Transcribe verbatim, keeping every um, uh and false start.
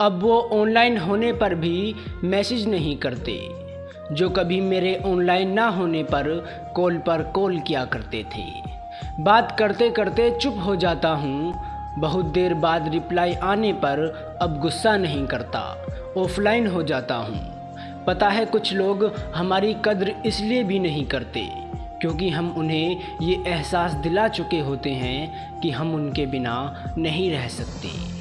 अब वो ऑनलाइन होने पर भी मैसेज नहीं करते, जो कभी मेरे ऑनलाइन ना होने पर कॉल पर कॉल किया करते थे। बात करते करते चुप हो जाता हूँ, बहुत देर बाद रिप्लाई आने पर अब गुस्सा नहीं करता, ऑफलाइन हो जाता हूँ। पता है कुछ लोग हमारी कद्र इसलिए भी नहीं करते क्योंकि हम उन्हें ये एहसास दिला चुके होते हैं कि हम उनके बिना नहीं रह सकते।